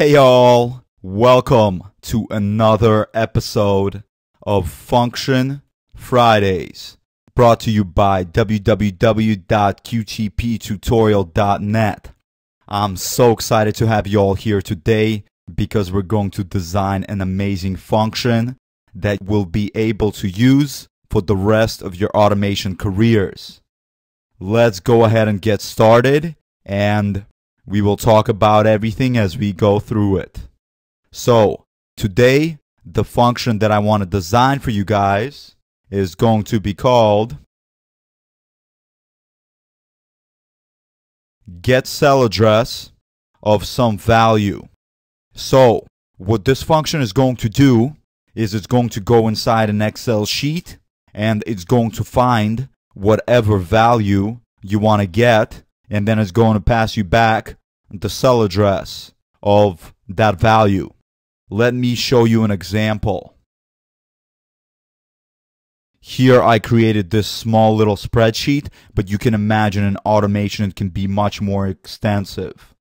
Hey all, welcome to another episode of Function Fridays, brought to you by www.qtptutorial.net. I'm so excited to have you all here today because we're going to design an amazing function that will be able to use for the rest of your automation careers. Let's go ahead and get started, and we will talk about everything as we go through it. So today, the function that I want to design for you guys is going to be called getCellAddress of some value. So what this function is going to do is it's going to go inside an Excel sheet and it's going to find whatever value you want to get, and then it's going to pass you back the cell address of that value. Let me show you an example. Here I created this small little spreadsheet, but you can imagine in automation it can be much more extensive.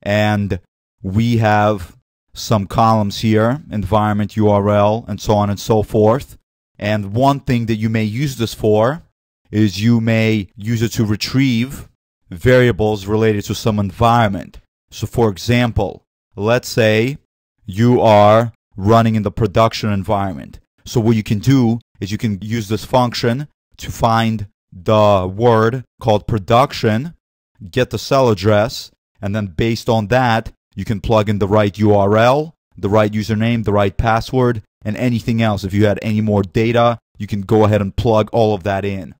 And we have some columns here, environment URL, and so on and so forth. And one thing that you may use this for is you may use it to retrieve variables related to some environment. So for example, let's say you are running in the production environment. So what you can do is you can use this function to find the word called production, get the cell address, and then based on that, you can plug in the right URL, the right username, the right password, and anything else. If you had any more data, you can go ahead and plug all of that in.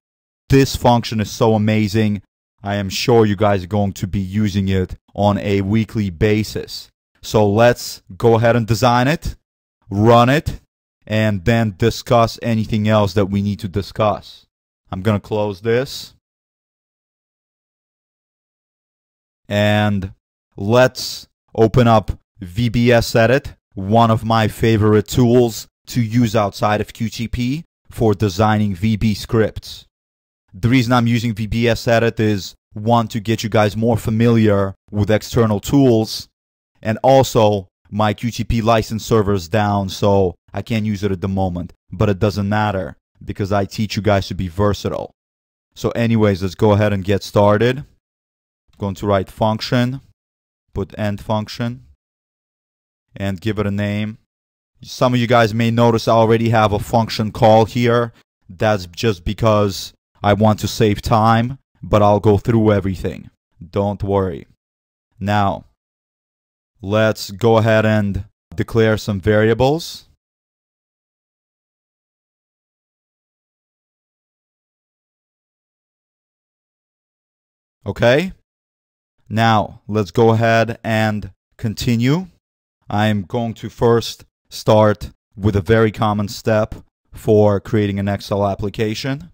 This function is so amazing. I am sure you guys are going to be using it on a weekly basis. So let's go ahead and design it, run it, and then discuss anything else that we need to discuss. I'm going to close this. And let's open up VBS Edit, one of my favorite tools to use outside of QTP for designing VB scripts. The reason I'm using VBS Edit is, one, to get you guys more familiar with external tools, and also my QTP license server is down, so I can't use it at the moment, but it doesn't matter because I teach you guys to be versatile. So anyways, let's go ahead and get started. I'm going to write function, put end function, and give it a name. Some of you guys may notice I already have a function call here. That's just because I want to save time, but I'll go through everything. Don't worry. Now, let's go ahead and declare some variables. Okay. Now, let's go ahead and continue. I am going to first start with a very common step for creating an Excel application.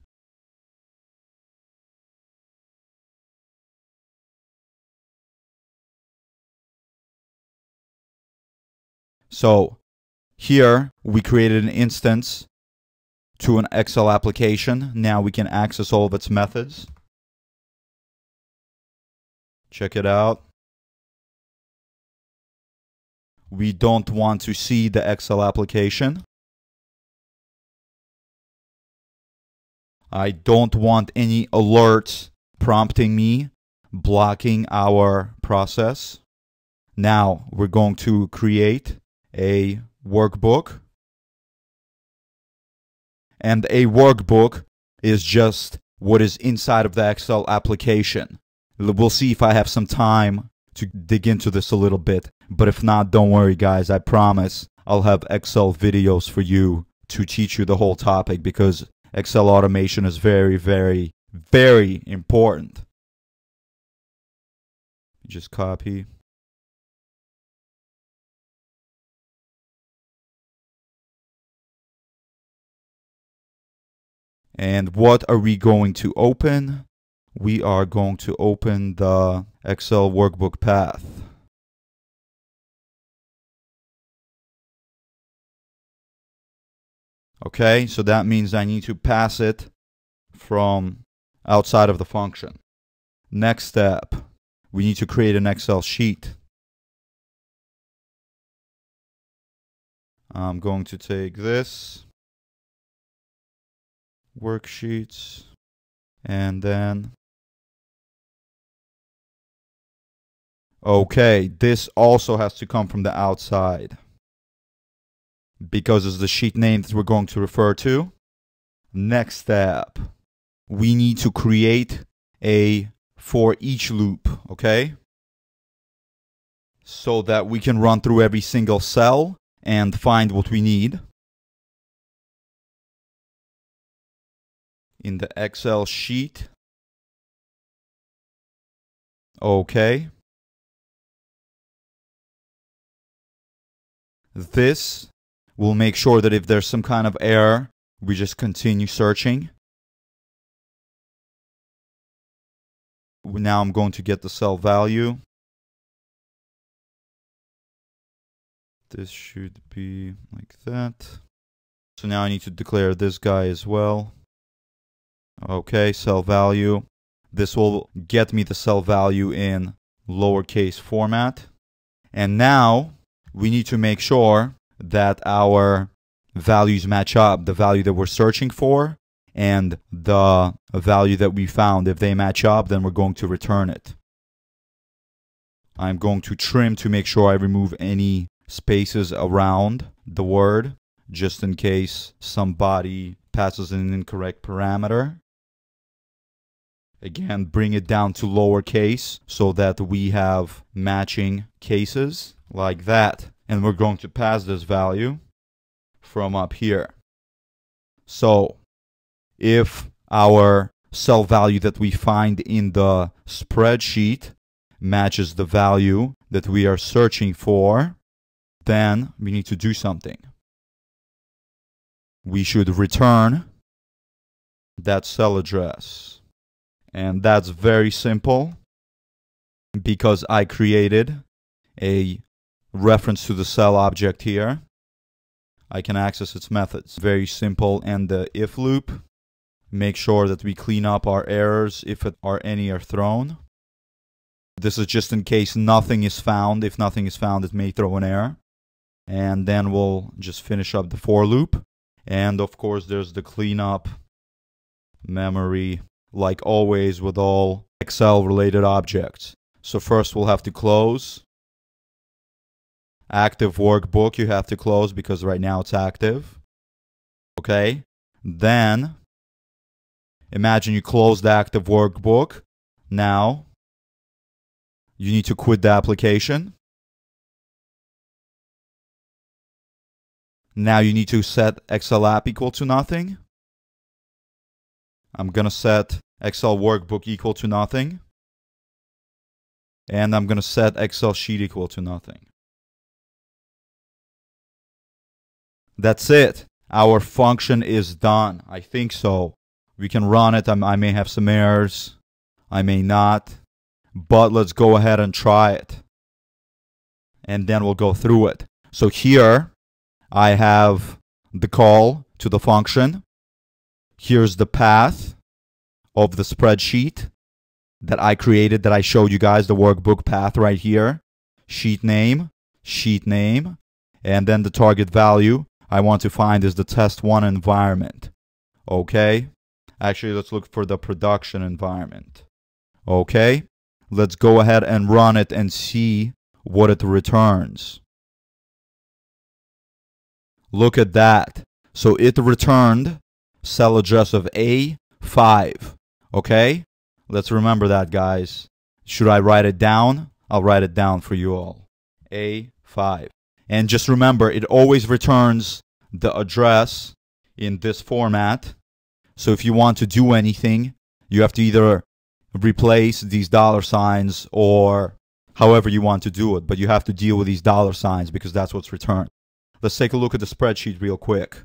So here we created an instance to an Excel application. Now we can access all of its methods. Check it out. We don't want to see the Excel application. I don't want any alerts prompting me, blocking our process. Now we're going to create a workbook, and a workbook is just what is inside of the Excel application. We'll see if I have some time to dig into this a little bit, but if not, don't worry guys, I promise I'll have Excel videos for you to teach you the whole topic because Excel automation is very, very, very important. Just copy. And what are we going to open? We are going to open the Excel workbook path. Okay, so that means I need to pass it from outside of the function. Next step, we need to create an Excel sheet. I'm going to take this worksheets and then okay, this also has to come from the outside because it's the sheet name that we're going to refer to. Next step, we need to create a for each loop, okay? So that we can run through every single cell and find what we need. In the Excel sheet. Okay. This will make sure that if there's some kind of error, we just continue searching. Now I'm going to get the cell value. This should be like that. So now I need to declare this guy as well. Okay, cell value. This will get me the cell value in lowercase format. And now we need to make sure that our values match up, the value that we're searching for and the value that we found. If they match up, then we're going to return it. I'm going to trim to make sure I remove any spaces around the word, just in case somebody passes an incorrect parameter. Again, bring it down to lowercase so that we have matching cases like that. And we're going to pass this value from up here. So if our cell value that we find in the spreadsheet matches the value that we are searching for, then we need to do something. We should return that cell address. And that's very simple because I created a reference to the cell object here. I can access its methods. Very simple. And the if loop, make sure that we clean up our errors if any are thrown. This is just in case nothing is found. If nothing is found, it may throw an error. And then we'll just finish up the for loop. And of course, there's the cleanup memory, like always with all Excel-related objects. So first we'll have to close. Active workbook, you have to close because right now it's active. Okay, then imagine you close the active workbook. Now you need to quit the application. Now you need to set Excel app equal to nothing. I'm going to set Excel workbook equal to nothing. And I'm going to set Excel sheet equal to nothing. That's it. Our function is done. I think so. We can run it. I may have some errors. I may not. But let's go ahead and try it. And then we'll go through it. So here I have the call to the function. Here's the path of the spreadsheet that I created, that I showed you guys, the workbook path right here. Sheet name, and then the target value. I want to find is the test one environment. Okay. Actually, let's look for the production environment. Okay. Let's go ahead and run it and see what it returns. Look at that. So it returned cell address of A5. Okay. Let's remember that, guys. Should I write it down? I'll write it down for you all. A5. And just remember, it always returns the address in this format. So if you want to do anything, you have to either replace these dollar signs or however you want to do it. But you have to deal with these dollar signs because that's what's returned. Let's take a look at the spreadsheet real quick.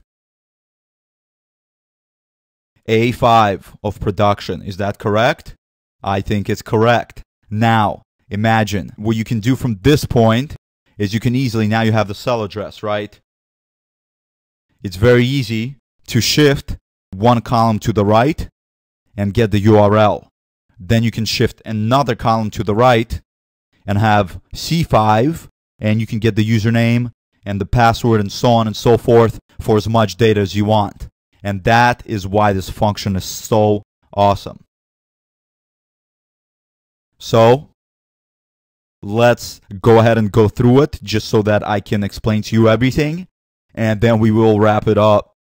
A5 of production. Is that correct? I think it's correct. Now, imagine what you can do from this point is you can easily, now you have the cell address, right? It's very easy to shift one column to the right and get the URL. Then you can shift another column to the right and have C5, and you can get the username and the password and so on and so forth for as much data as you want. And that is why this function is so awesome. So let's go ahead and go through it just so that I can explain to you everything, and then we will wrap it up.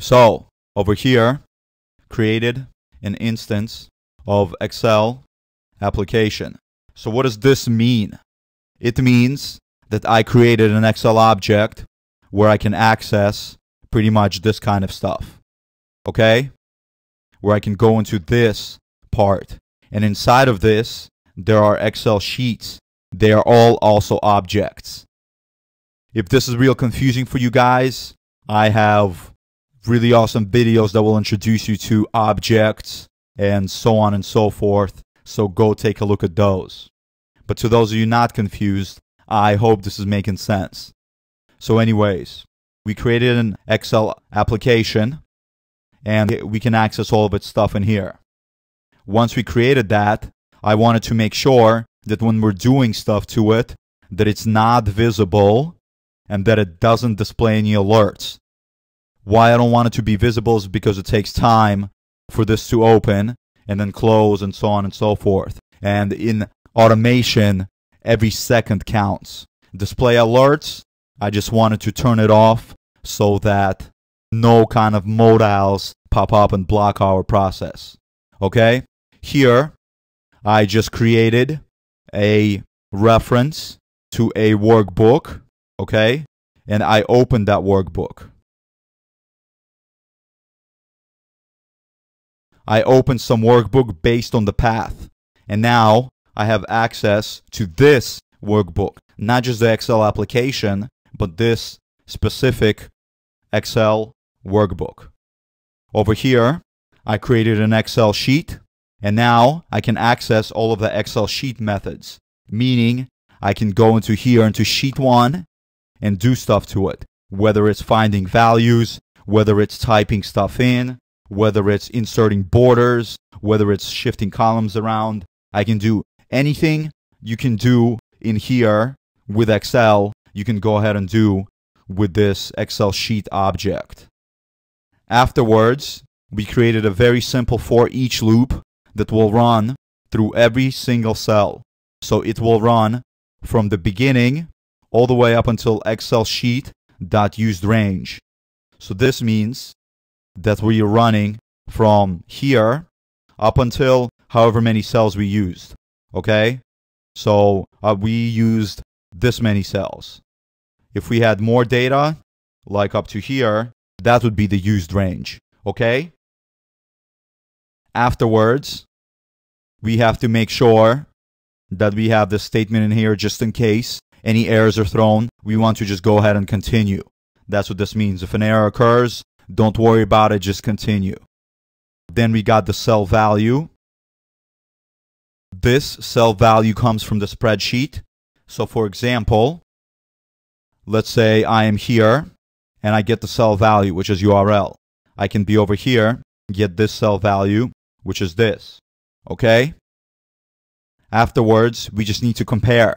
So over here, created an instance of Excel application. So what does this mean? It means that I created an Excel object where I can access pretty much this kind of stuff, okay? Where I can go into this part. And inside of this, there are Excel sheets. They are all also objects. If this is real confusing for you guys, I have really awesome videos that will introduce you to objects and so on and so forth. So go take a look at those. But to those of you not confused, I hope this is making sense. So anyways, we created an Excel application and we can access all of its stuff in here. Once we created that, I wanted to make sure that when we're doing stuff to it, that it's not visible and that it doesn't display any alerts. Why I don't want it to be visible is because it takes time for this to open and then close and so on and so forth. And in automation, every second counts. Display alerts, I just wanted to turn it off so that no kind of modules pop up and block our process. Okay? Here, I just created a reference to a workbook, okay? And I opened that workbook. I opened some workbook based on the path. And now I have access to this workbook, not just the Excel application, but this specific Excel workbook. Over here, I created an Excel sheet. And now I can access all of the Excel sheet methods, meaning I can go into here, into sheet one, and do stuff to it, whether it's finding values, whether it's typing stuff in, whether it's inserting borders, whether it's shifting columns around. I can do anything you can do in here with Excel, you can go ahead and do with this Excel sheet object. Afterwards, we created a very simple for each loop that will run through every single cell. So it will run from the beginning all the way up until Excel sheet.usedRange. So this means that we are running from here up until however many cells we used. Okay? So we used this many cells. If we had more data, like up to here, that would be the used range. Okay? Afterwards, we have to make sure that we have this statement in here just in case any errors are thrown. We want to just go ahead and continue. That's what this means. If an error occurs, don't worry about it, just continue. Then we got the cell value. This cell value comes from the spreadsheet. So for example, let's say I am here and I get the cell value, which is URL. I can be over here, get this cell value, which is this. Okay? Afterwards, we just need to compare.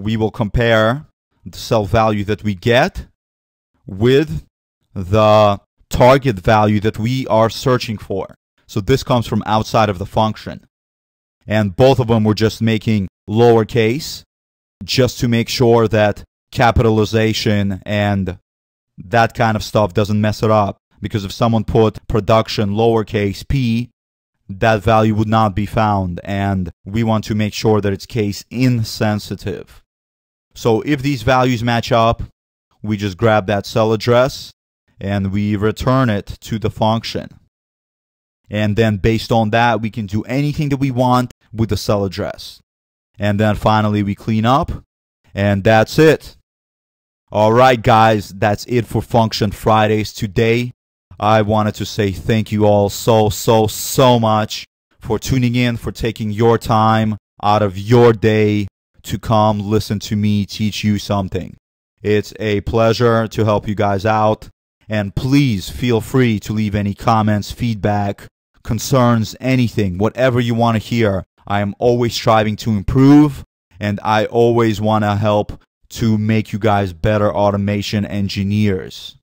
We will compare the cell value that we get with the target value that we are searching for. So this comes from outside of the function. And both of them we're just making lowercase just to make sure that capitalization and that kind of stuff doesn't mess it up. Because if someone put production lowercase p, that value would not be found. And we want to make sure that it's case insensitive. So if these values match up, we just grab that cell address and we return it to the function. And then based on that, we can do anything that we want with the cell address. And then finally, we clean up. And that's it. All right, guys, that's it for Function Fridays today. I wanted to say thank you all so much for tuning in, for taking your time out of your day to come listen to me teach you something. It's a pleasure to help you guys out. And please feel free to leave any comments, feedback, concerns, anything, whatever you want to hear. I am always striving to improve, and I always want to help to make you guys better automation engineers.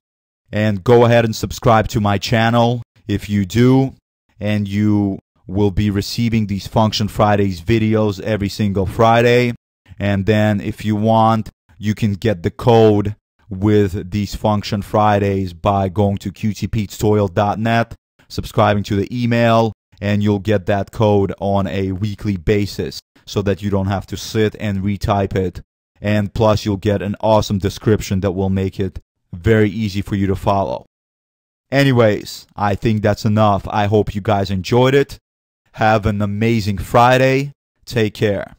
And go ahead and subscribe to my channel if you do, and you will be receiving these Function Fridays videos every single Friday. And then if you want, you can get the code with these Function Fridays by going to qtptutorial.net, subscribing to the email, and you'll get that code on a weekly basis so that you don't have to sit and retype it. And plus, you'll get an awesome description that will make it very easy for you to follow. Anyways, I think that's enough. I hope you guys enjoyed it. Have an amazing Friday. Take care.